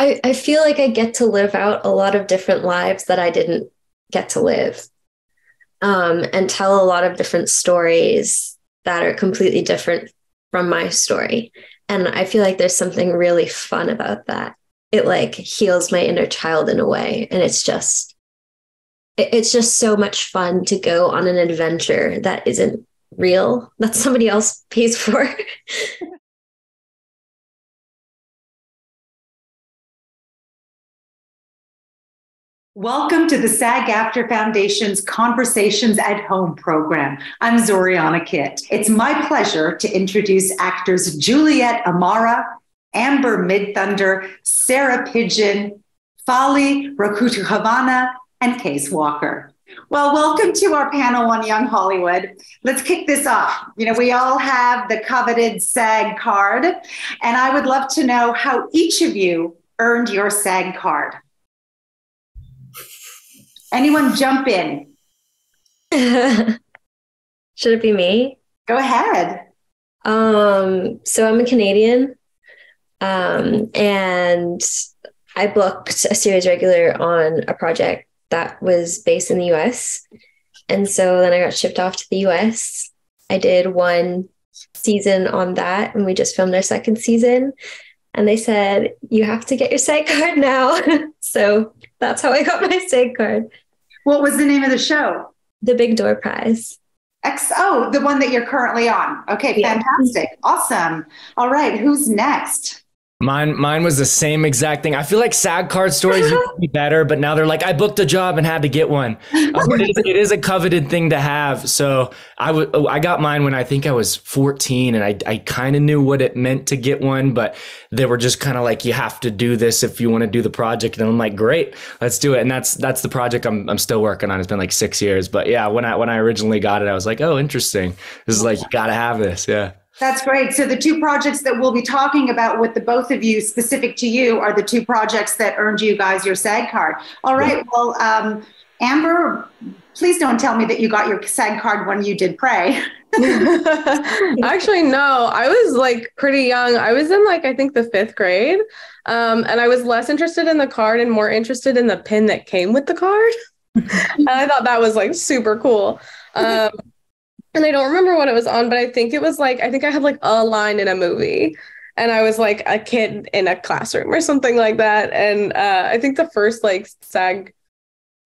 I feel like I get to live out a lot of different lives that I didn't get to live, and tell a lot of different stories that are completely different from my story. And I feel like there's something really fun about that. It like heals my inner child in a way. And it's just so much fun to go on an adventure that isn't real, that somebody else pays for. Welcome to the SAG-AFTRA Foundation's Conversations at Home program. I'm Zorianna Kit. It's my pleasure to introduce actors Juliette Amara, Amber Midthunder, Sarah Pidgeon, Faly Rakotohavana, and Case Walker. Well, welcome to our panel on Young Hollywood. Let's kick this off. You know, we all have the coveted SAG card, and I would love to know how each of you earned your SAG card. Anyone jump in? Should it be me? Go ahead. So I'm a Canadian, and I booked a series regular on a project that was based in the US. And so then I got shipped off to the US. I did one season on that, and we just filmed our second season. And they said, you have to get your SAG card now. So that's how I got my SAG card. What was the name of the show? The Big Door Prize. Oh, the one that you're currently on. Okay, yeah. Fantastic. Awesome. All right, who's next? Mine was the same exact thing. I feel like SAG card stories used to be better, but now they're like, I booked a job and had to get one. But it is a coveted thing to have. So I got mine when I think I was 14, and I kind of knew what it meant to get one, but they were just kind of like, you have to do this if you want to do the project. And I'm like, great, let's do it. And that's the project I'm still working on. It's been like 6 years, but yeah, when I originally got it, I was like, oh, interesting. This is like, you gotta have this. Yeah. That's great. So the two projects that we'll be talking about with the both of you, specific to you, are the two projects that earned you guys your SAG card. All right. Well, Amber, please don't tell me that you got your SAG card when you did Prey. Actually, no, I was like pretty young. I was in like, I think the 5th grade, and I was less interested in the card and more interested in the pin that came with the card. And I thought that was like super cool. And I don't remember what it was on, but I think it was like, I think I had like a line in a movie, and I was like a kid in a classroom or something like that. And I think the first like SAG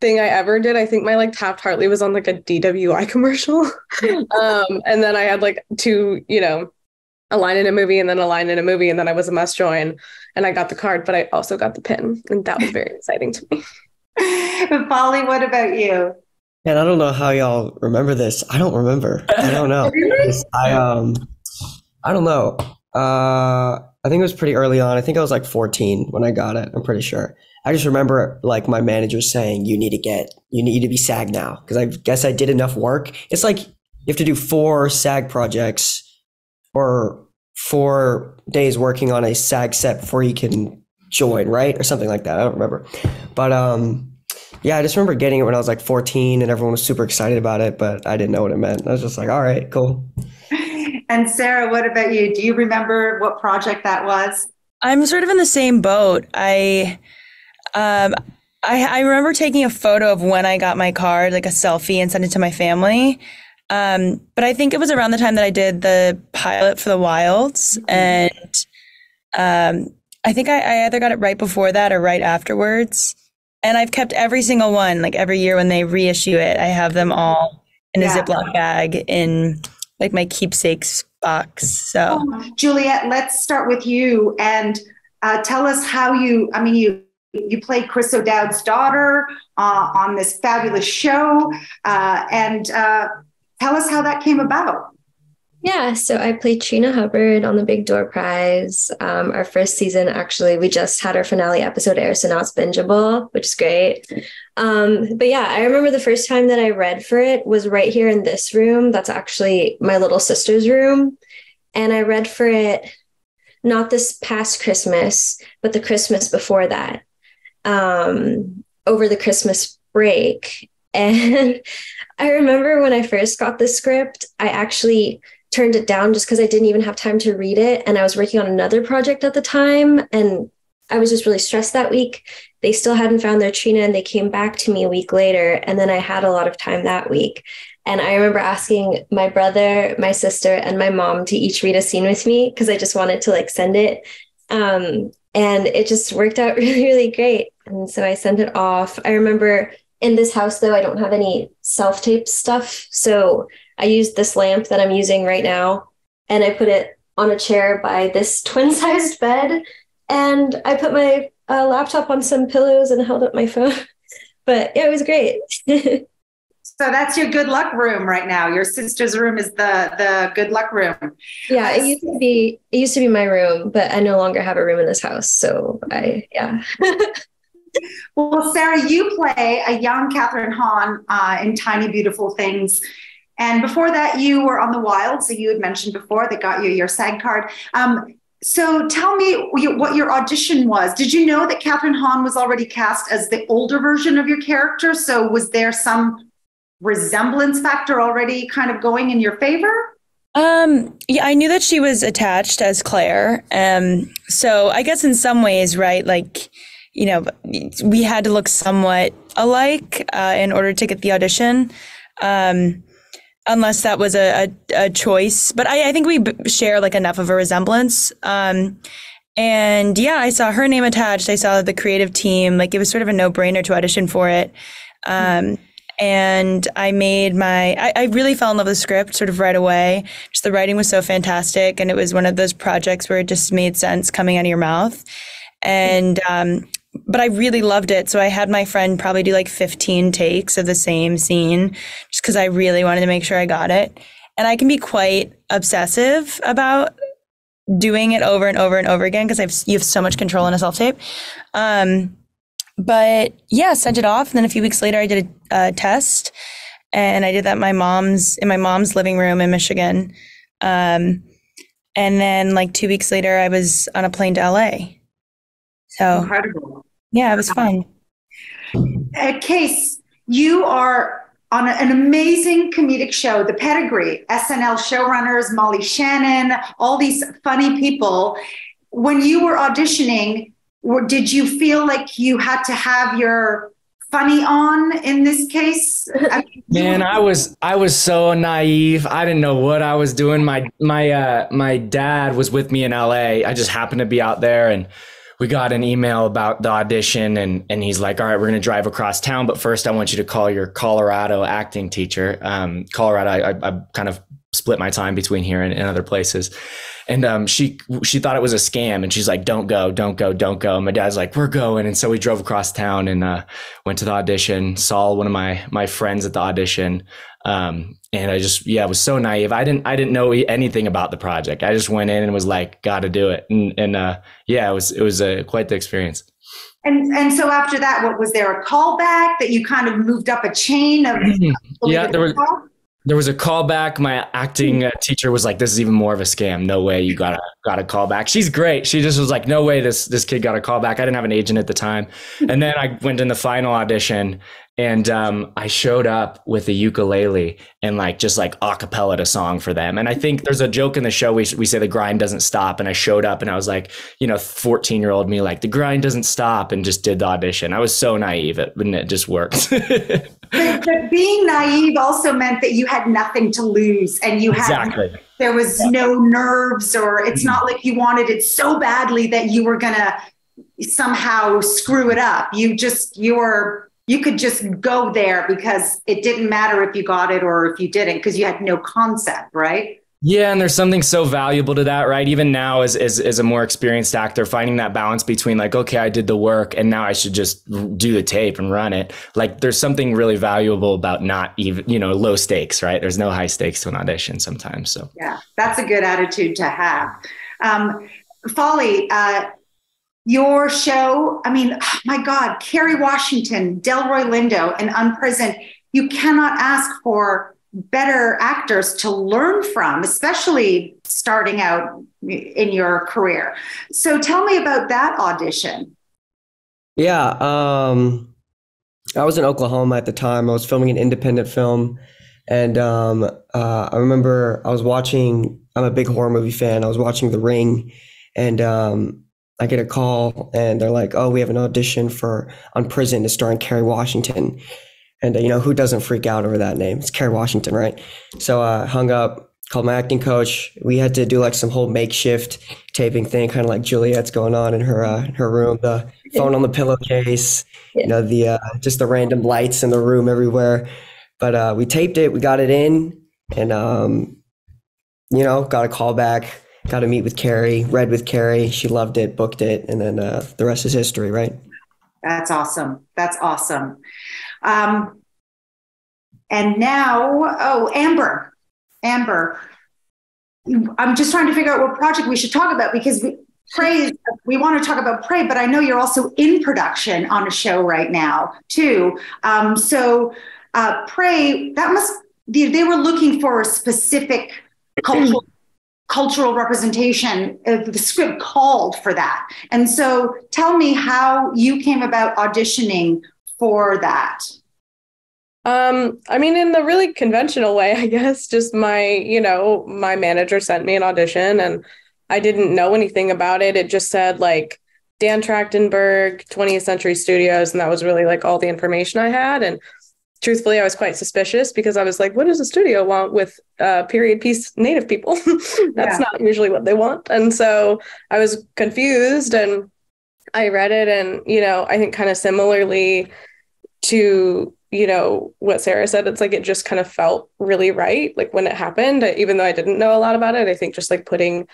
thing I ever did, I think my like Taft-Hartley was on like a DWI commercial. And then I had like two, you know, a line in a movie and then a line in a movie. And then I was a must join, and I got the card, but I also got the pin. And that was very exciting to me. Faly, what about you? And I don't know how y'all remember this. I don't remember. I don't know. I don't know. I think it was pretty early on. I think I was like 14 when I got it. I'm pretty sure. I just remember like my manager saying, you need to be SAG now. Because I guess I did enough work. It's like you have to do 4 SAG projects or 4 days working on a SAG set before you can join, right? Or something like that. I don't remember. But, yeah, I just remember getting it when I was like 14, and everyone was super excited about it, but I didn't know what it meant. I was just like, all right, cool. And Sarah, what about you? Do you remember what project that was? I'm sort of in the same boat. I remember taking a photo of when I got my card, like a selfie, and sent it to my family. But I think it was around the time that I did the pilot for The Wilds. And I think I either got it right before that or right afterwards. And I've kept every single one, like every year when they reissue it, I have them all in a Ziploc bag in like my keepsakes box. So, Juliette, let's start with you and tell us how you, I mean, you played Chris O'Dowd's daughter on this fabulous show, and tell us how that came about. Yeah, so I played Trina Hubbard on The Big Door Prize. Our first season, actually, we just had our finale episode air, so now it's bingeable, which is great. But yeah, I remember the first time that I read for it was right here in this room. That's actually my little sister's room. And I read for it not this past Christmas, but the Christmas before that, over the Christmas break. And I remember when I first got the script, I actually turned it down just because I didn't even have time to read it. And I was working on another project at the time, and I was just really stressed that week. They still hadn't found their Trina, and they came back to me a week later. And then I had a lot of time that week. And I remember asking my brother, my sister, and my mom to each read a scene with me because I just wanted to like send it. And it just worked out really, really great. And so I sent it off. I remember in this house, though, I don't have any self-tape stuff. So I used this lamp that I'm using right now, and I put it on a chair by this twin-sized bed. And I put my laptop on some pillows and held up my phone. But yeah, it was great. So that's your good luck room right now. Your sister's room is the good luck room. Yeah, it used to be my room, but I no longer have a room in this house. So yeah. Well, Sarah, you play a young Catherine Hahn in Tiny Beautiful Things. And before that, you were on The Wilds, so you had mentioned before, that got you your SAG card. So tell me what your audition was. Did you know that Catherine Hahn was already cast as the older version of your character? So was there some resemblance factor already kind of going in your favor? Yeah, I knew that she was attached as Claire. So I guess in some ways, right, like, you know, we had to look somewhat alike in order to get the audition, unless that was a choice. But I think we share like enough of a resemblance. And yeah, I saw her name attached. I saw the creative team, like it was sort of a no-brainer to audition for it. And I made I really fell in love with the script sort of right away. Just the writing was so fantastic. And it was one of those projects where it just made sense coming out of your mouth. And, but I really loved it. So I had my friend probably do like 15 takes of the same scene just because I really wanted to make sure I got it. And I can be quite obsessive about doing it over and over and over again because you have so much control in a self-tape. But yeah, sent it off. And then a few weeks later, I did a test, and I did that in my mom's living room in Michigan. And then like 2 weeks later, I was on a plane to LA. So incredible. Yeah, it was fun. Case, you are on an amazing comedic show, The Pedigree, SNL showrunners, Molly Shannon, all these funny people. When you were auditioning, did you feel like you had to have your funny on in this case? Man, I was so naive. I didn't know what I was doing. My dad was with me in LA. I just happened to be out there, and we got an email about the audition, and he's like, all right, we're going to drive across town. But first, I want you to call your Colorado acting teacher. Colorado, I kind of split my time between here and other places. And she thought it was a scam. And she's like, don't go, don't go, don't go. And my dad's like, we're going. And so we drove across town and went to the audition, saw one of my friends at the audition. And I just, yeah, was so naive. I didn't know anything about the project. I just went in and was like, got to do it. And yeah, it was quite the experience. And so after that, was there a callback that you kind of moved up a chain of? Yeah, there was a callback. My acting teacher was like, this is even more of a scam. No way you got a callback. She's great. She just was like, no way this kid got a callback. I didn't have an agent at the time. And then I went in the final audition. And I showed up with a ukulele and just acapella a song for them. And I think there's a joke in the show. We say the grind doesn't stop. And I showed up and I was like, 14-year-old me, like the grind doesn't stop, and just did the audition. I was so naive, and it just worked. But being naive also meant that you had nothing to lose, and you had, exactly. There was no nerves, or it's not like you wanted it so badly that you were going to somehow screw it up. You could just go there because it didn't matter if you got it or if you didn't, because you had no concept, right? Yeah, and there's something so valuable to that, right? Even now as a more experienced actor, finding that balance between like, okay, I did the work and now I should just do the tape and run it. Like there's something really valuable about not even, low stakes, right? There's no high stakes to an audition sometimes. So yeah, that's a good attitude to have. Faly, your show, Kerry Washington, Delroy Lindo, and Unprisoned, you cannot ask for better actors to learn from, especially starting out in your career. So tell me about that audition. Yeah, I was in Oklahoma at the time. I was filming an independent film. And I remember I'm a big horror movie fan. I was watching The Ring, and I get a call and they're like, oh, we have an audition for Unprisoned, is starring Kerry Washington. And, you know, who doesn't freak out over that name? It's Kerry Washington, right? So I hung up, called my acting coach. We had to do like some whole makeshift taping thing, kind of like Juliette's going on in her room, the phone on the pillowcase, you know, the just the random lights in the room everywhere. But we taped it, we got it in, and, you know, got a call back. Got to meet with Carrie, read with Carrie. She loved it, booked it. And then the rest is history, right? That's awesome. That's awesome. And now, oh, Amber. Amber, I'm just trying to figure out what project we should talk about, because we want to talk about Prey, but I know you're also in production on a show right now too. So Prey, that must, they were looking for a specific cultural representation. The script called for that. And so tell me how you came about auditioning for that. I mean, in the really conventional way, I guess, just my, you know, my manager sent me an audition and I didn't know anything about it. It just said like Dan Trachtenberg, 20th Century Studios. And that was really like all the information I had. And truthfully, I was quite suspicious because I was like, what does a studio want with period piece Native people? That's not usually what they want. And so I was confused and I read it. And, you know, I think kind of similarly to, you know, what Sarah said, it's like it just kind of felt really right. Like when it happened, even though I didn't know a lot about it, I think just like putting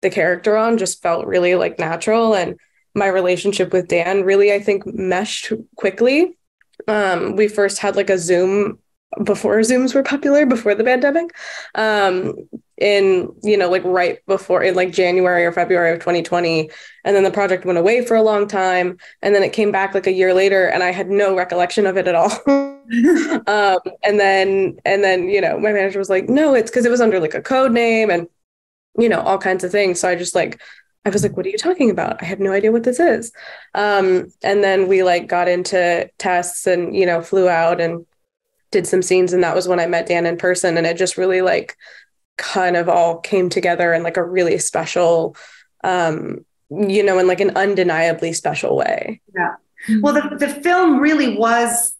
the character on just felt really like natural. And my relationship with Dan really, I think, meshed quickly. We first had like a Zoom before Zooms were popular, before the pandemic, in, you know, like right before in like January or February of 2020. And then the project went away for a long time. And then it came back like a year later and I had no recollection of it at all. And then, you know, my manager was like, no, it's because it was under like a code name and, you know, all kinds of things. So I was like, what are you talking about? I have no idea what this is. And then we like got into tests and, you know, flew out and did some scenes. And that was when I met Dan in person. And it just really like kind of all came together in like a really special, you know, in like an undeniably special way. Yeah. Well, the film really was,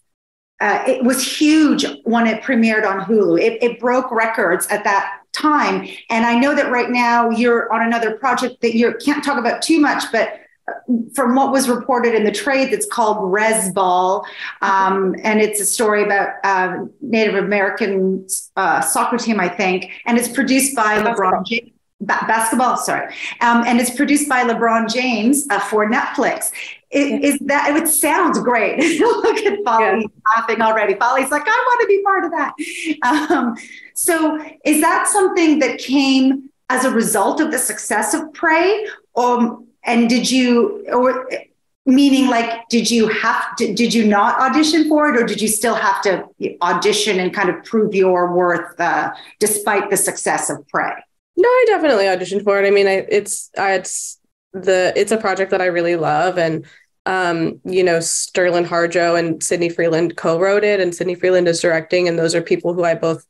it was huge when it premiered on Hulu. It broke records at that time. And I know that right now you're on another project that you can't talk about too much, but from what was reported in the trade, that's called Res Ball. And it's a story about Native American soccer team, I think. And it's produced by LeBron James. Basketball, sorry. And it's produced by LeBron James for Netflix. It sounds great. Look at Faly laughing already. Faly's like, I want to be part of that. So is that something that came as a result of the success of Prey? And did you not audition for it, or did you still have to audition and kind of prove your worth despite the success of Prey? No, I definitely auditioned for it. I mean, it's a project that I really love. And, you know, Sterling Harjo and Sydney Freeland co-wrote it, and Sydney Freeland is directing. And those are people who I both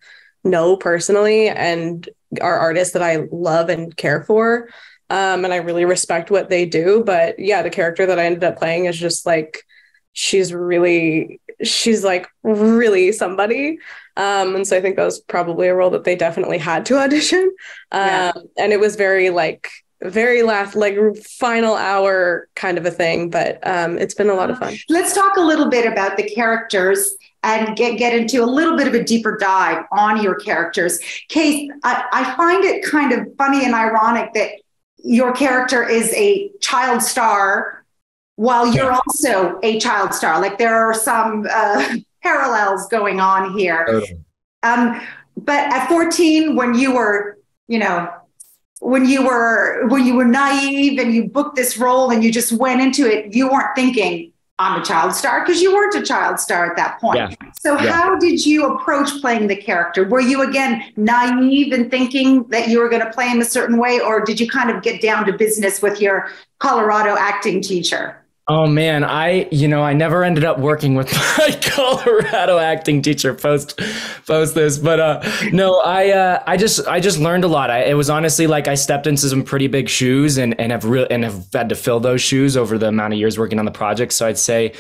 know personally and are artists that I love and care for. And I really respect what they do. But yeah, the character that I ended up playing is just like, she's really somebody. And so I think that was probably a role that they definitely had to audition. And it was very final hour kind of a thing, but it's been a lot of fun. Let's talk a little bit about the characters and get into a little bit of a deeper dive on your characters. Case, I find it kind of funny and ironic that your character is a child star while you're also a child star. Like there are some parallels going on here. Totally. But at 14, when you were naive and you booked this role and you just went into it, you weren't thinking I'm a child star, because you weren't a child star at that point. Yeah. So how did you approach playing the character? Were you again naive and thinking that you were going to play him a certain way, or did you kind of get down to business with your Colorado acting teacher? Oh man, I never ended up working with my Colorado acting teacher post this, but no, I just learned a lot. It was honestly like I stepped into some pretty big shoes and have had to fill those shoes over the amount of years working on the project. So I'd say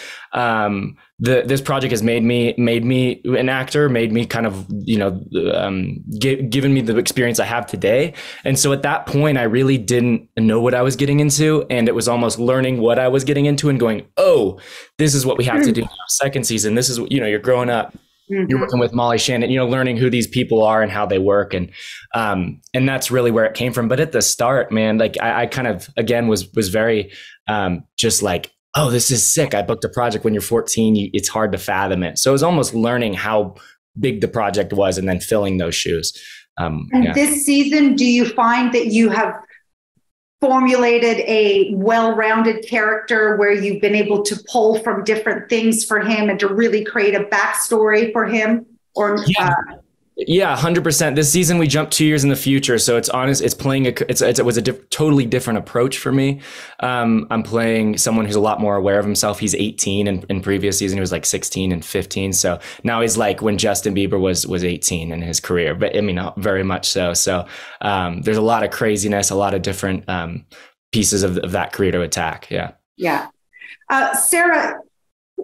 this project has made me an actor, made me kind of, given me the experience I have today. And so at that point, I really didn't know what I was getting into. And it was almost learning what I was getting into and going, oh, this is what we have to do now. Second season. This is, you're growing up. Mm-hmm. You're working with Molly Shannon, learning who these people are and how they work. And that's really where it came from. But at the start, man, like I kind of, again, was very just like, oh, this is sick. I booked a project when you're 14. It's hard to fathom it. So it was almost learning how big the project was and then filling those shoes. This season, do you find that you have formulated a well-rounded character where you've been able to pull from different things for him and to really create a backstory for him? Or yeah. Yeah, 100%. This season we jumped 2 years in the future, so it's honest. It's playing it was a totally different approach for me. I'm playing someone who's a lot more aware of himself. He's 18, and in previous season he was like 16 and 15. So now he's like when Justin Bieber was 18 in his career, but I mean very much so. So there's a lot of craziness, a lot of different pieces of that career to attack. Yeah. Yeah, Sarah.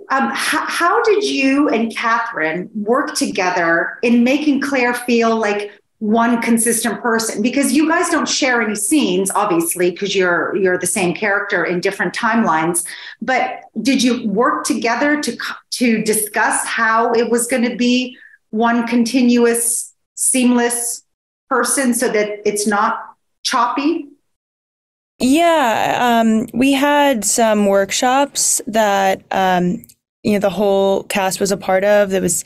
How did you and Catherine work together in making Claire feel like one consistent person? Because you guys don't share any scenes, obviously, because you're the same character in different timelines. But did you work together to discuss how it was going to be one continuous, seamless person so that it's not choppy? Yeah, we had some workshops that, the whole cast was a part of. There was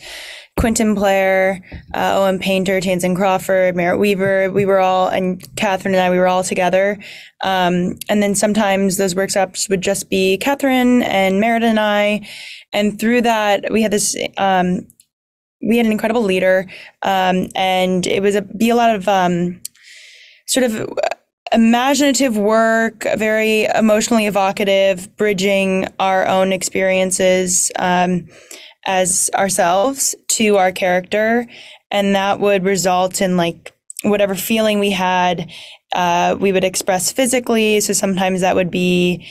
Quinton Blair, Owen Painter, Tansen Crawford, Merritt Weaver. Catherine and I, we were all together. And then sometimes those workshops would just be Catherine and Merritt and I. And through that, we had this, we had an incredible leader. And it was a lot of sort of imaginative work, very emotionally evocative, bridging our own experiences as ourselves to our character. And that would result in like whatever feeling we had, we would express physically. So sometimes that would be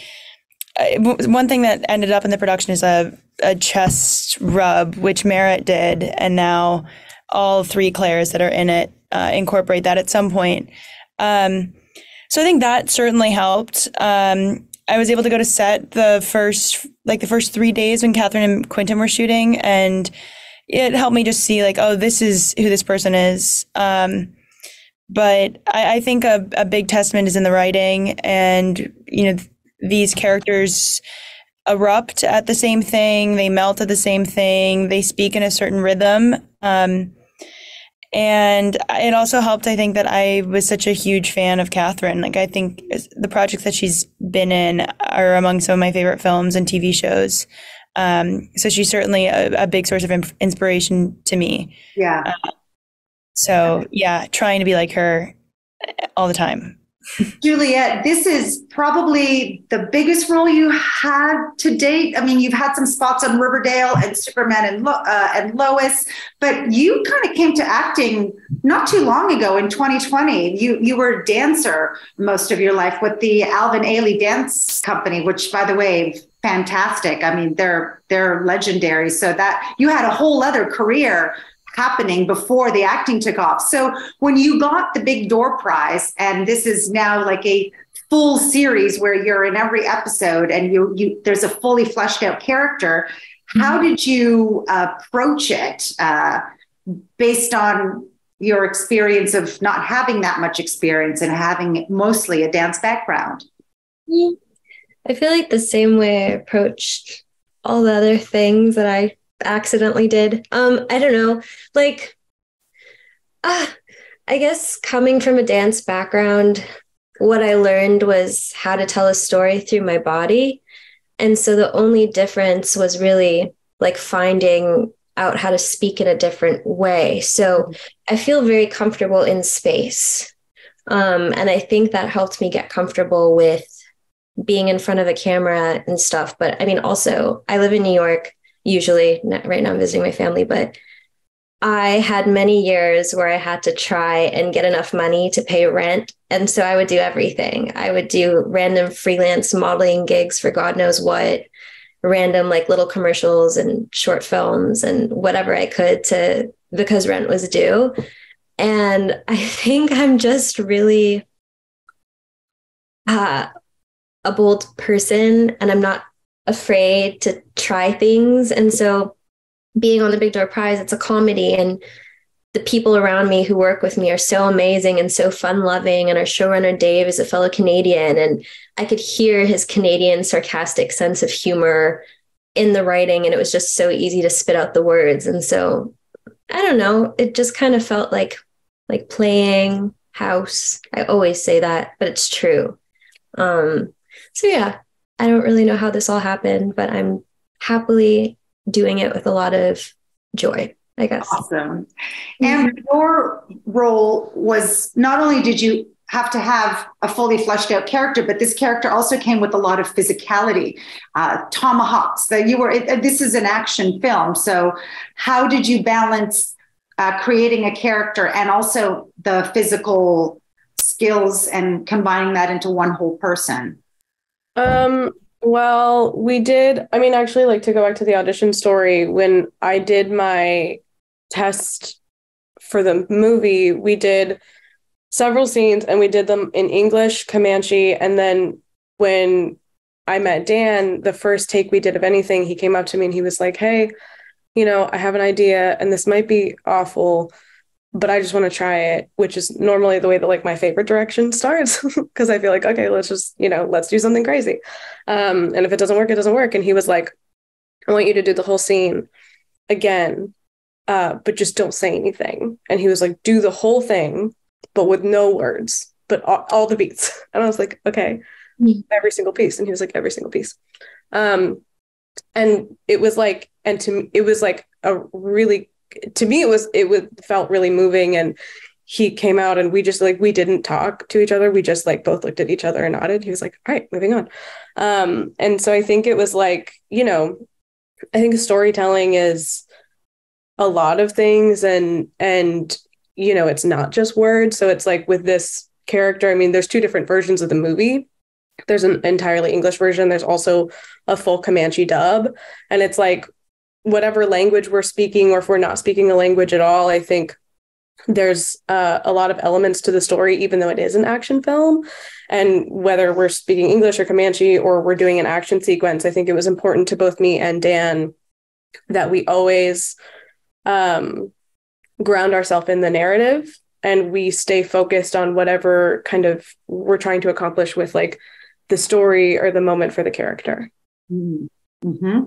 one thing that ended up in the production is a chest rub, which Merritt did. And now all three Claires that are in it incorporate that at some point. So I think that certainly helped. I was able to go to set the first 3 days when Catherine and Quinton were shooting, and it helped me just see like, oh, this is who this person is. But I think a big testament is in the writing, and these characters erupt at the same thing, they melt at the same thing, they speak in a certain rhythm. And it also helped, I think, that I was such a huge fan of Catherine. Like, I think the projects that she's been in are among some of my favorite films and TV shows. So she's certainly a big source of inspiration to me. Yeah. Trying to be like her all the time. Juliette, this is probably the biggest role you had to date. I mean, you've had some spots on Riverdale and Superman and Lois, but you kind of came to acting not too long ago in 2020. You were a dancer most of your life with the Alvin Ailey Dance Company, which, by the way, fantastic. I mean, they're legendary. So that you had a whole other career happening before the acting took off. So when you got the Big Door Prize, and this is now like a full series where you're in every episode and you there's a fully fleshed out character, how did you approach it based on your experience of not having that much experience and having mostly a dance background? I feel like the same way I approached all the other things that I accidentally did. I don't know, like, I guess coming from a dance background, what I learned was how to tell a story through my body. And so the only difference was really like finding out how to speak in a different way. So I feel very comfortable in space. And I think that helped me get comfortable with being in front of a camera and stuff. But I mean, also I live in New York usually. Right now I'm visiting my family, but I had many years where I had to try and get enough money to pay rent. And so I would do everything. I would do random freelance modeling gigs for God knows what, random like little commercials and short films and whatever I could to, because rent was due. And I think I'm just really a bold person, and I'm not afraid to try things. And so being on the Big Door Prize, it's a comedy, and the people around me who work with me are so amazing and so fun loving. And our showrunner, Dave, is a fellow Canadian, and I could hear his Canadian sarcastic sense of humor in the writing. And it was just so easy to spit out the words. And so, I don't know, it just kind of felt like playing house. I always say that, but it's true. So yeah, I don't really know how this all happened, but I'm happily doing it with a lot of joy, I guess. Awesome. And your role was, not only did you have to have a fully fleshed out character, but this character also came with a lot of physicality, tomahawks. So you were, this is an action film. So how did you balance creating a character and also the physical skills and combining that into one whole person? Well, we did, I mean, actually, like, to go back to the audition story, when I did my test for the movie, we did several scenes and we did them in English, Comanche. And then when I met Dan, the first take we did of anything, he came up to me and he was like, hey, you know, I have an idea and this might be awful, but I just want to try it, which is normally the way that like my favorite direction starts, because I feel like, okay, let's just, you know, let's do something crazy. And if it doesn't work, it doesn't work. And he was like, I want you to do the whole scene again, but just don't say anything. And he was like, do the whole thing, but with no words, but all the beats. And I was like, okay, every single piece. And he was like, every single piece. And it was like, and to me, it was like a really, to me, it felt really moving. And he came out and we just like, we didn't talk to each other. We just like both looked at each other and nodded. He was like, all right, moving on. And so I think it was like, you know, I think storytelling is a lot of things, and, you know, it's not just words. So it's like with this character, I mean, there's two different versions of the movie. There's an entirely English version. There's also a full Comanche dub. And it's like, whatever language we're speaking, or if we're not speaking a language at all, I think there's a lot of elements to the story, even though it is an action film. And whether we're speaking English or Comanche, or we're doing an action sequence, I think it was important to both me and Dan that we always ground ourselves in the narrative, and we stay focused on whatever kind of we're trying to accomplish with like the story or the moment for the character. Mm-hmm.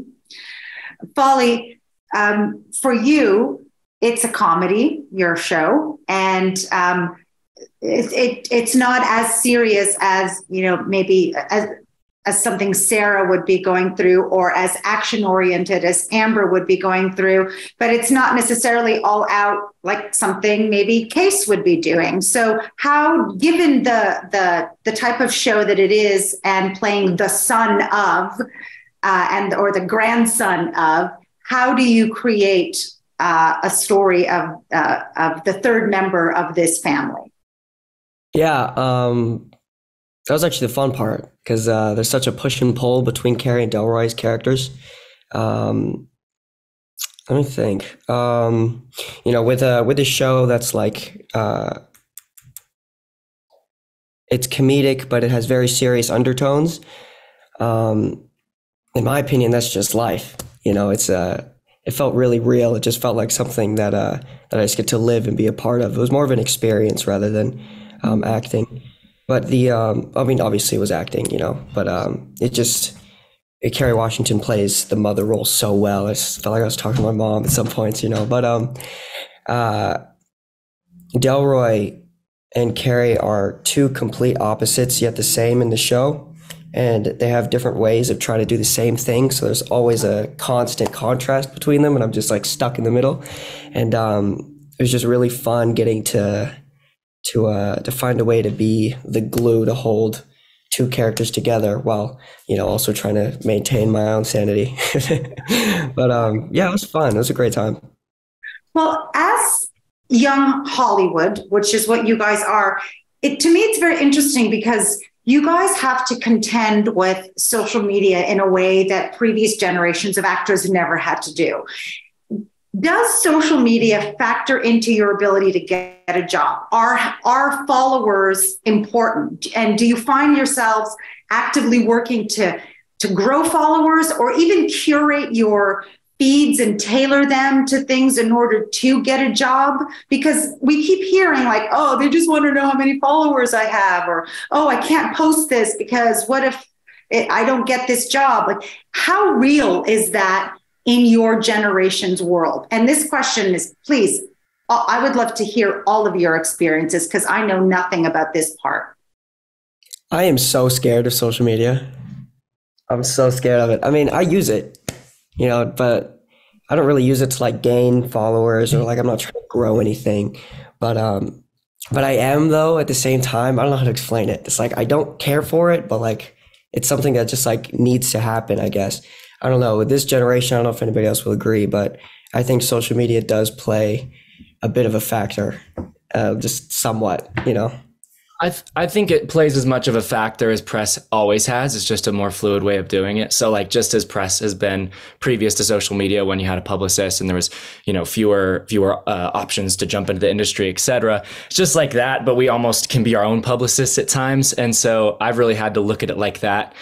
Faly, for you, it's a comedy, your show, and it's not as serious as, you know, maybe as something Sarah would be going through, or as action-oriented as Amber would be going through, but it's not necessarily all out like something maybe Case would be doing. So how, given the type of show that it is, and playing the son of, and or the grandson of, how do you create a story of the third member of this family? Yeah, that was actually the fun part, because there's such a push and pull between Kerry and Delroy's characters. Let me think. You know, with a show that's like it's comedic, but it has very serious undertones. In my opinion, that's just life. You know, it felt really real. It just felt like something that I just get to live and be a part of. It was more of an experience rather than acting. But I mean, obviously it was acting, you know, but Kerry Washington plays the mother role so well. I just felt like I was talking to my mom at some points, you know, but Delroy and Kerry are two complete opposites, yet the same in the show. And they have different ways of trying to do the same thing. So there's always a constant contrast between them. And I'm just like stuck in the middle. And it was just really fun getting to find a way to be the glue to hold two characters together while, you know, also trying to maintain my own sanity. But yeah, it was fun. It was a great time. Well, as young Hollywood, which is what you guys are, to me, it's very interesting because you guys have to contend with social media in a way that previous generations of actors never had to do. Does social media factor into your ability to get a job? Are followers important? And do you find yourselves actively working to grow followers or even curate your feeds and tailor them to things in order to get a job? Because we keep hearing like, oh, they just want to know how many followers I have, or, oh, I can't post this because what if I don't get this job? Like, how real is that in your generation's world? And this question is, please, I would love to hear all of your experiences because I know nothing about this part. I am so scared of social media. I'm so scared of it. I mean, I use it, you know, but I don't really use it to like gain followers or like I'm not trying to grow anything. But I am though at the same time. I don't know how to explain it. It's like I don't care for it, but like it's something that just like needs to happen, I guess. I don't know. With this generation, I don't know if anybody else will agree, but I think social media does play a bit of a factor, just somewhat, you know. I think it plays as much of a factor as press always has. It's just a more fluid way of doing it. So like just as press has been previous to social media when you had a publicist and there was, you know, fewer options to jump into the industry, et cetera. It's just like that, but we almost can be our own publicists at times. And so I've really had to look at it like that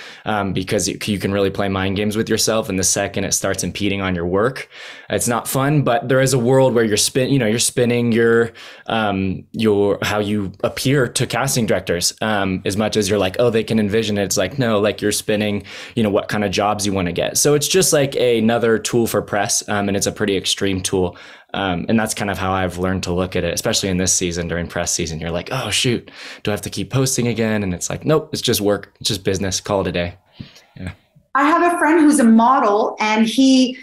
because you can really play mind games with yourself. And the second it starts impeding on your work, it's not fun, but there is a world where you're spinning your how you appear to casting directors, as much as you're like, oh, they can envision it. It's like, no, like you're spinning, you know, what kind of jobs you want to get. So it's just like another tool for press, and it's a pretty extreme tool. And that's kind of how I've learned to look at it, especially in this season during press season. You're like, oh, shoot, do I have to keep posting again? And it's like, nope, it's just work. It's just business. Call it a day. Yeah. I have a friend who's a model and he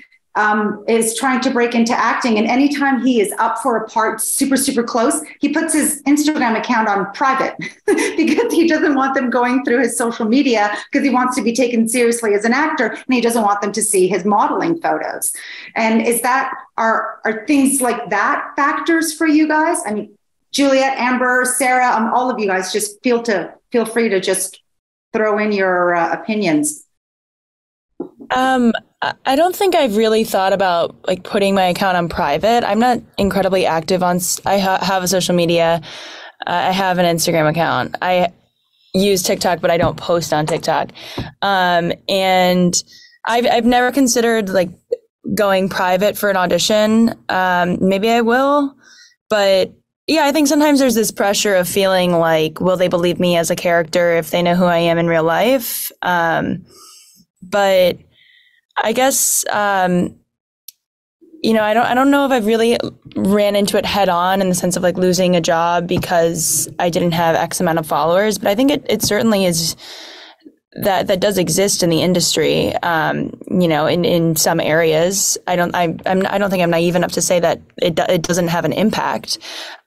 is trying to break into acting. And anytime he is up for a part super, super close, he puts his Instagram account on private because he doesn't want them going through his social media because he wants to be taken seriously as an actor and he doesn't want them to see his modeling photos. And is that, are things like that factors for you guys? I mean, Juliette, Amber, Sarah, all of you guys just feel free to just throw in your opinions. I don't think I've really thought about like putting my account on private. I'm not incredibly active on, I have a social media. I have an Instagram account. I use TikTok, but I don't post on TikTok. And I've never considered like going private for an audition. Maybe I will, but yeah, I think sometimes there's this pressure of feeling like, will they believe me as a character if they know who I am in real life? But I guess, you know, I don't know if I've really ran into it head on in the sense of like losing a job because I didn't have X amount of followers. But I think it certainly is that does exist in the industry, you know, in some areas. I don't think I'm naive enough to say that it doesn't have an impact.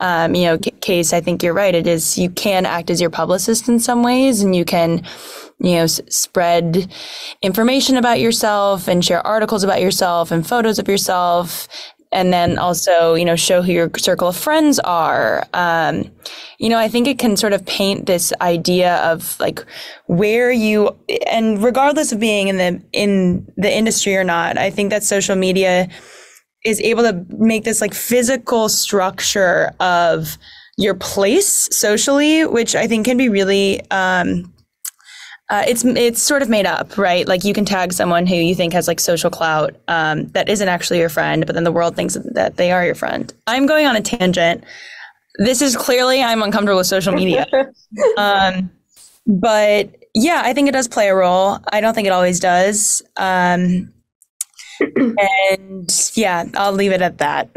You know, Case, I think you're right. It is, you can act as your publicist in some ways and you can, you know, spread information about yourself and share articles about yourself and photos of yourself. And then also, you know, show who your circle of friends are. You know, I think it can sort of paint this idea of like where you, and regardless of being in the industry or not, I think that social media is able to make this like physical structure of your place socially, which I think can be really, it's sort of made up, right? Like you can tag someone who you think has like social clout that isn't actually your friend, but then the world thinks that they are your friend. I'm going on a tangent. This is clearly I'm uncomfortable with social media. But yeah, I think it does play a role. I don't think it always does. And yeah, I'll leave it at that.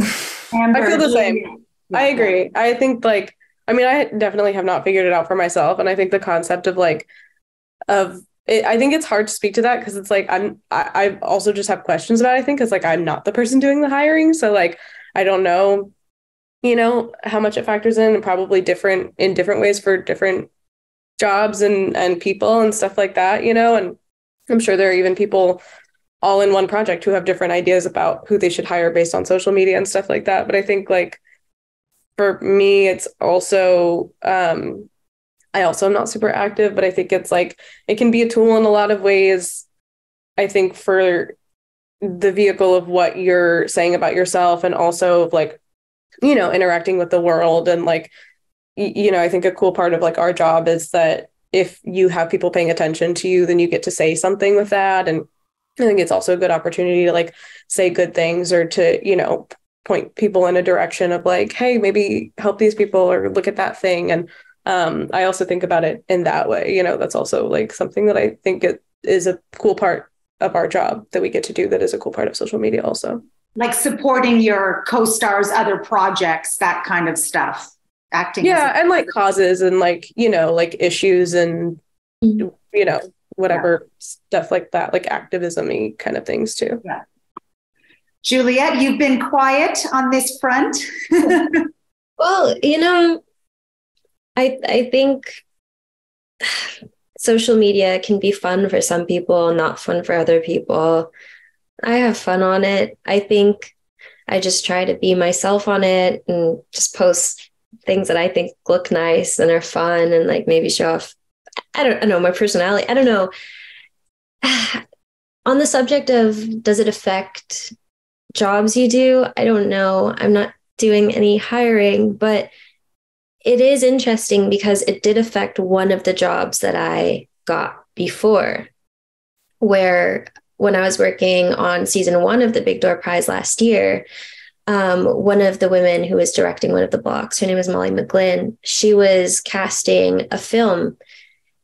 Amber. I feel the same. Yeah. I agree. I think like, I mean, I definitely have not figured it out for myself. And I think the concept of like, I think it's hard to speak to that because it's like I also just have questions about it, I think, because like I'm not the person doing the hiring, so like I don't know, you know, how much it factors in, and probably different in different ways for different jobs and people and stuff like that, you know, and I'm sure there are even people all in one project who have different ideas about who they should hire based on social media and stuff like that. But I think, like, for me, it's also, I also am not super active, but I think it's like, it can be a tool in a lot of ways, I think, for the vehicle of what you're saying about yourself and also, like, you know, interacting with the world. And, like, you know, I think a cool part of, like, our job is that if you have people paying attention to you, then you get to say something with that. And I think it's also a good opportunity to, like, say good things or to, you know, point people in a direction of, like, hey, maybe help these people or look at that thing. And I also think about it in that way. You know, that's also, like, something that I think it is a cool part of our job that we get to do, that is a cool part of social media also. Like supporting your co-stars, other projects, that kind of stuff. Acting. Yeah. And like causes and like, you know, like issues and, you know, whatever stuff like that, like activism-y kind of things too. Yeah. Juliette, you've been quiet on this front. Well, you know, I think social media can be fun for some people, not fun for other people. I have fun on it. I think I just try to be myself on it and just post things that I think look nice and are fun and like maybe show off, I don't know, my personality. I don't know. On the subject of, does it affect jobs you do? I don't know. I'm not doing any hiring, but it is interesting because it did affect one of the jobs that I got before, where when I was working on season 1 of the Big Door Prize last year, one of the women who was directing one of the blocks, her name is Molly McGlynn, she was casting a film.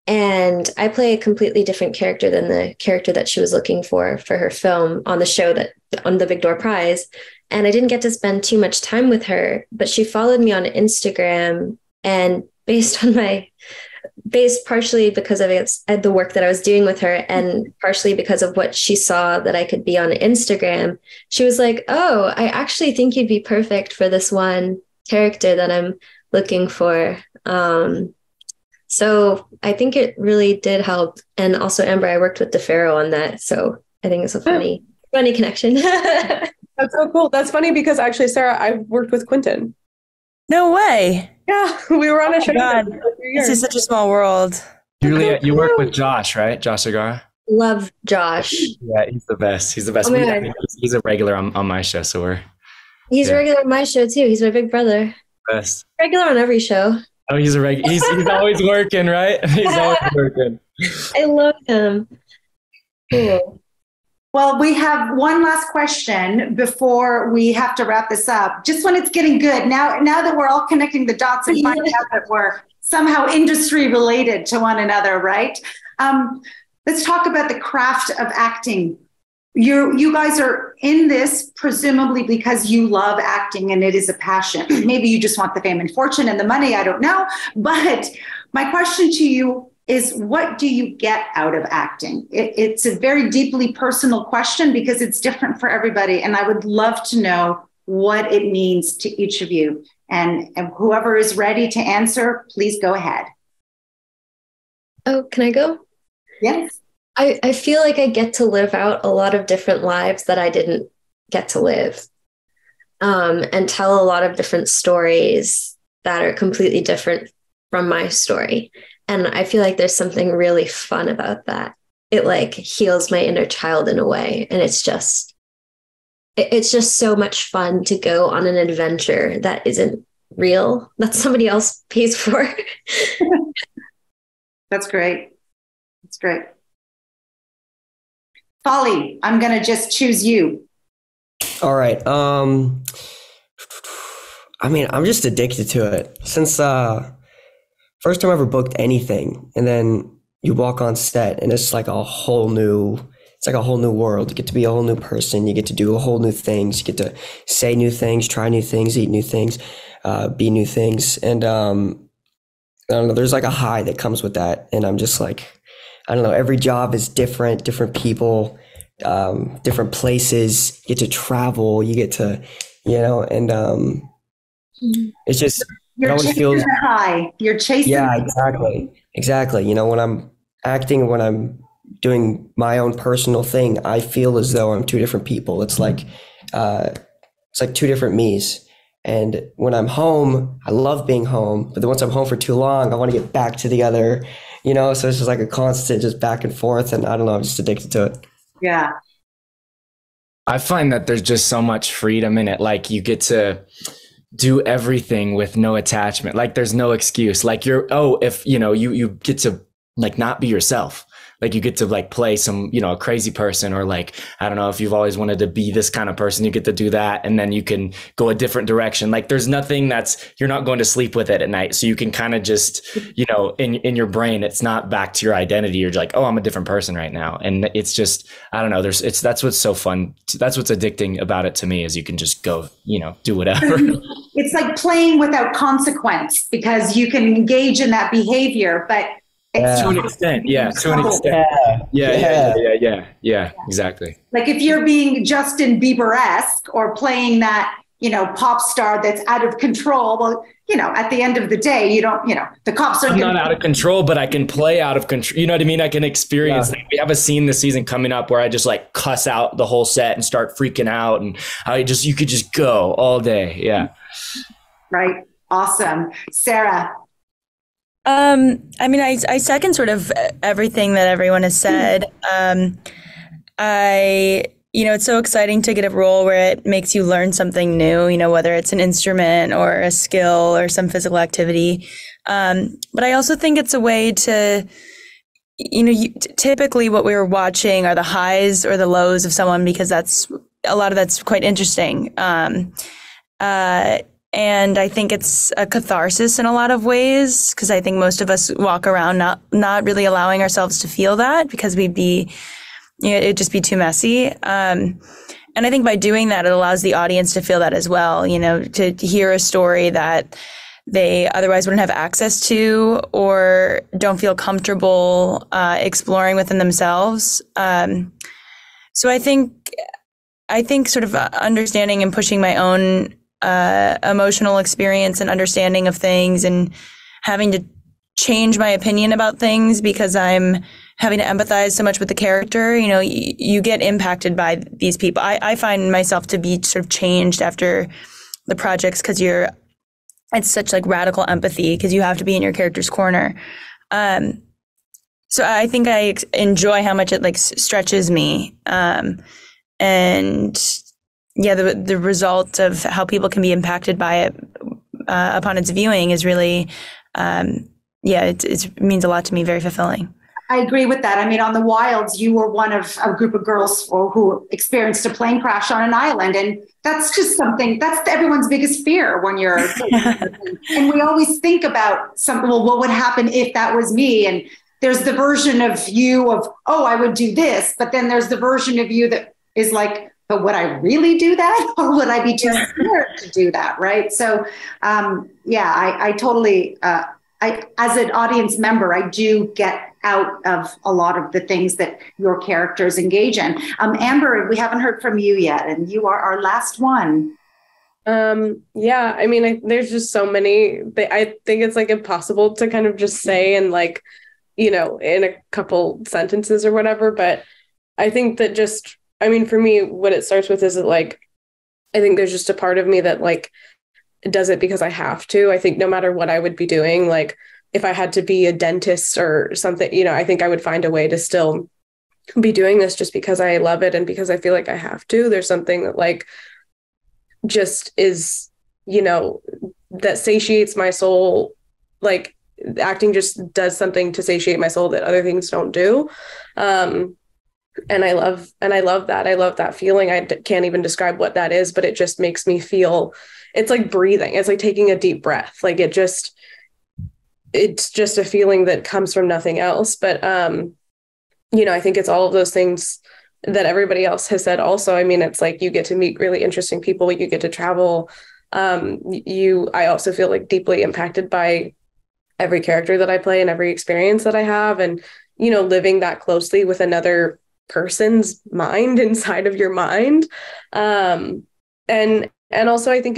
And I play a completely different character than the character that she was looking for her film on the show that on the Big Door Prize. And I didn't get to spend too much time with her, but she followed me on Instagram. And based partially because of the work that I was doing with her and partially because of what she saw that I could be on Instagram, she was like, oh, I actually think you'd be perfect for this one character that I'm looking for. So I think it really did help. And also, Amber, I worked with DeFaro on that. So I think it's a funny connection. That's so cool. That's funny because actually, Sarah, I worked with Quinton. No way. Yeah, we were on a show. This is such a small world. Juliette, you work with Josh, right? Josh Agar. Love Josh. Yeah, he's the best. He's the best. He's a regular on my show, so we're. He's a regular on my show too. He's my big brother. Best. Regular on every show. Oh, he's a regular. He's always working, right? He's always working. I love him. Cool. Well, we have one last question before we have to wrap this up. Just when it's getting good, now that we're all connecting the dots and finding out that we're somehow industry related to one another, right? Let's talk about the craft of acting. You guys are in this presumably because you love acting and it is a passion. Maybe you just want the fame and fortune and the money, I don't know. But my question to you is, what do you get out of acting? It's a very deeply personal question because it's different for everybody. And I would love to know what it means to each of you. And whoever is ready to answer, please go ahead. Oh, can I go? Yes. I feel like I get to live out a lot of different lives that I didn't get to live, and tell a lot of different stories that are completely different from my story. And I feel like there's something really fun about that. It like heals my inner child in a way. And it's just so much fun to go on an adventure that isn't real, that somebody else pays for. That's great. That's great. Faly, I'm going to just choose you. All right. I mean, I'm just addicted to it since, first time I ever booked anything, and then you walk on set and it's like a whole new world. You get to be a whole new person. You get to do a whole new things. You get to say new things, try new things, eat new things, be new things. And I don't know, there's like a high that comes with that. And I'm just like, I don't know, every job is different people, different places. You get to travel, you get to, you know, and it's just... You're chasing the high. You're chasing. Yeah, exactly. Exactly. You know, when I'm acting, when I'm doing my own personal thing, I feel as though I'm two different people. It's like two different me's. And when I'm home, I love being home. But then once I'm home for too long, I want to get back to the other, you know, so it's just like a constant just back and forth. And I don't know, I'm just addicted to it. Yeah. I find that there's just so much freedom in it. Like you get to do everything with no attachment. Like there's no excuse. Like you're, oh, if, you know, you get to like not be yourself. Like you get to like play some, you know, a crazy person, or like, I don't know, if you've always wanted to be this kind of person, you get to do that. And then you can go a different direction. Like there's nothing that's, you're not going to sleep with it at night. So you can kind of just, you know, in your brain, it's not back to your identity. You're like, oh, I'm a different person right now. And it's just, I don't know. That's what's so fun. That's what's addicting about it to me, is you can just go, you know, do whatever. It's like playing without consequence, because you can engage in that behavior, but to an extent, yeah. To an extent, yeah. Exactly. Like if you're being Justin Bieber-esque or playing that, you know, pop star that's out of control. Well, you know, at the end of the day, you don't, you know, the cops are not out of control, but I can play out of control. You know what I mean? I can experience that. We have a scene this season coming up where I just like cuss out the whole set and start freaking out, and you could just go all day. Yeah. Right. Awesome, Sarah. I mean, I second sort of everything that everyone has said. You know, it's so exciting to get a role where it makes you learn something new, you know, whether it's an instrument or a skill or some physical activity. But I also think it's a way to, you know, typically what we were watching are the highs or the lows of someone, because that's a lot of that's quite interesting. And I think it's a catharsis in a lot of ways, because I think most of us walk around not really allowing ourselves to feel that, because we'd be, you know, it'd just be too messy. And I think by doing that, it allows the audience to feel that as well, you know, to hear a story that they otherwise wouldn't have access to or don't feel comfortable exploring within themselves. So I think sort of understanding and pushing my own emotional experience and understanding of things, and having to change my opinion about things because I'm having to empathize so much with the character. You know, you get impacted by these people. I find myself to be sort of changed after the projects, because it's such like radical empathy, because you have to be in your character's corner. So I think I enjoy how much it like stretches me. And yeah, the result of how people can be impacted by it upon its viewing is really, it means a lot to me, very fulfilling. I agree with that. I mean, on The Wilds, you were one of a group of girls who experienced a plane crash on an island. And that's just something, that's everyone's biggest fear when you're, and we always think about something, well, what would happen if that was me? And there's the version of you of, oh, I would do this. But then there's the version of you that is like, but would I really do that? Or would I be too scared to do that? Right. So, I totally, as an audience member, I do get out of a lot of the things that your characters engage in. Amber, we haven't heard from you yet, and you are our last one. Yeah, I mean, there's just so many. I think it's like impossible to kind of just say and like, you know, in a couple sentences or whatever. But I think that just, I mean, for me, what it starts with is that, like, I think there's just a part of me that like does it because I have to. I think no matter what I would be doing, like if I had to be a dentist or something, you know, I think I would find a way to still be doing this just because I love it and because I feel like I have to. There's something that like just is, you know, that satiates my soul. Like acting just does something to satiate my soul that other things don't do. And I love that. I love that feeling. I can't even describe what that is, but it just makes me feel, it's like breathing. It's like taking a deep breath. Like it's just a feeling that comes from nothing else. But, you know, I think it's all of those things that everybody else has said also. I mean, it's like, you get to meet really interesting people. You get to travel. I also feel like deeply impacted by every character that I play and every experience that I have. And, you know, living that closely with another person's mind inside of your mind. And also I think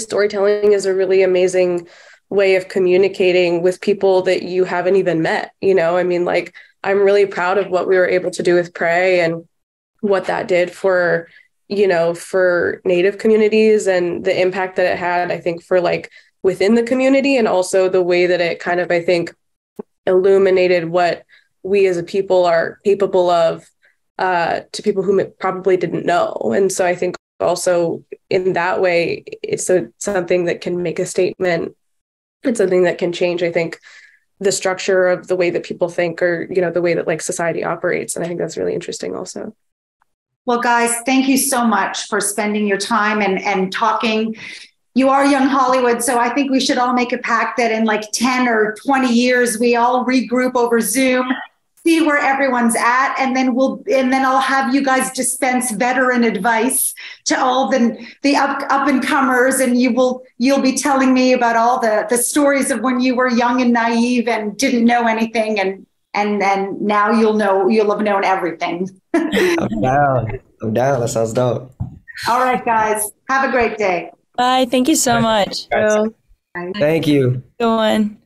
storytelling is a really amazing way of communicating with people that you haven't even met. You know, I mean, like, I'm really proud of what we were able to do with Prey and what that did for, you know, for Native communities and the impact that it had, I think, for like within the community, and also the way that it kind of, I think, illuminated what we as a people are capable of to people who probably didn't know. And so I think also in that way, it's something that can make a statement. It's something that can change, I think, the structure of the way that people think, or, you know, the way that like society operates. And I think that's really interesting also. Well, guys, thank you so much for spending your time and talking. You are Young Hollywood, so I think we should all make a pact that in like 10 or 20 years, we all regroup over Zoom, see where everyone's at, and then I'll have you guys dispense veteran advice to all the up and comers, and you'll be telling me about all the stories of when you were young and naive and didn't know anything, and now you'll have known everything. I'm down. That sounds dope. All right, guys. Have a great day. Bye. Thank you so much. Thank you. Go on.